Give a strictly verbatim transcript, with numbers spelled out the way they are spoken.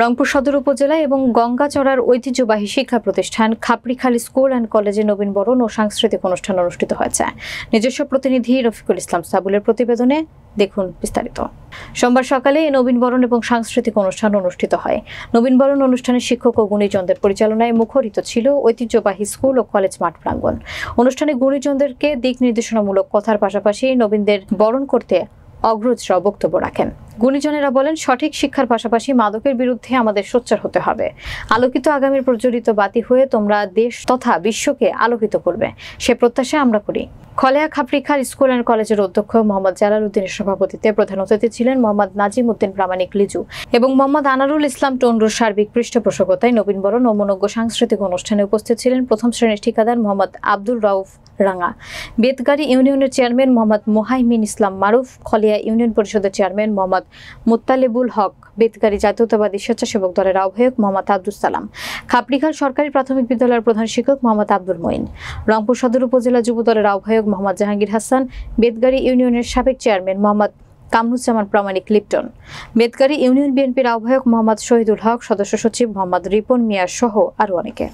রংপুর সদর উপজেলা এবং গঙ্গা চড়ার ঐতিহ্যবাহী শিক্ষা প্রতিষ্ঠান খাপড়িখাল স্কুল অ্যান্ড কলেজে নবীন বরণ ও সাংস্কৃতিক অনুষ্ঠান অনুষ্ঠিত হয়েছে। নিজস্ব প্রতিনিধি রফিকুল ইসলাম সাবুলের প্রতিবেদনে দেখুন বিস্তারিত। সোমবার সকালে এই নবীন বরণ এবং সাংস্কৃতিক অনুষ্ঠান অনুষ্ঠিত হয়। নবীন বরণ অনুষ্ঠানে শিক্ষক ও গুণীজনদের পরিচালনায় মুখরিত ছিল ঐতিহ্যবাহী স্কুল ও কলেজ মাঠ প্রাঙ্গণ। অনুষ্ঠানে গুণীজনদেরকে দিক নির্দেশনামূলক কথার পাশাপাশি নবীনদের বরণ করতে অগ্রজরা বক্তব্য রাখেন। গুণীজনেরা বলেন, সঠিক শিক্ষার পাশাপাশি মাদকের বিরুদ্ধে আমাদের সোচ্চার হতে হবে। আলোকিত আগামীর প্রজ্বলিত বাতি হয়ে তোমরা দেশ তথা বিশ্বকে আলোকিত করবে, সে প্রত্যাশা আমরা করি। খলেয়া খাপড়িখাল স্কুল অ্যান্ড কলেজের অধ্যক্ষ মোহাম্মদ জালালউদ্দিনের সভাপতিত্বে প্রধান অতিথি ছিলেন মোহাম্মদ নাজি মুতিন, প্রামানিক লিজু এবং মোহাম্মদ আনারুল ইসলাম। টন্ডো সার্বিক পৃষ্ঠপোষকতায় নবীন বরণ ও মনোজ্ঞ সাংস্কৃতিক অনুষ্ঠানে উপস্থিত ছিলেন প্রথম শ্রেণীর ঠিকাদার মোহাম্মদ আব্দুল রাউফ রাঙ্গা, বেতগাড়ি ইউনিয়নের চেয়ারম্যান মোহাম্মদ মোহাইমিন ইসলাম মারুফ, খলিয়া ইউনিয়ন পরিষদের চেয়ারম্যান মোহাম্মদ মুত্তালিবুল হক, বেতগাড়ি জাতীয়তাবাদী স্বেচ্ছাসেবক দলের আহ্বায়ক মোহাম্মদ আব্দুল সালাম, কাপ্রিখাল সরকারি প্রাথমিক বিদ্যালয়ের প্রধান শিক্ষক মোহাম্মদ আব্দুল মোইন, রংপুর সদর উপজেলা যুব দলের আহ্বায়ক মোহাম্মদ জাহাঙ্গীর হাসান, বেতগাড়ি ইউনিয়নের সাবেক চেয়ারম্যান মোহাম্মদ কামরুজ জামান, প্রামানিক লিপটন, বেতগাড়ি ইউনিয়ন বিএনপির আহ্বায়ক মোহাম্মদ শহীদুল হক, সদস্য সচিব মোহাম্মদ রিপন মিয়ান সহ আরও অনেকে।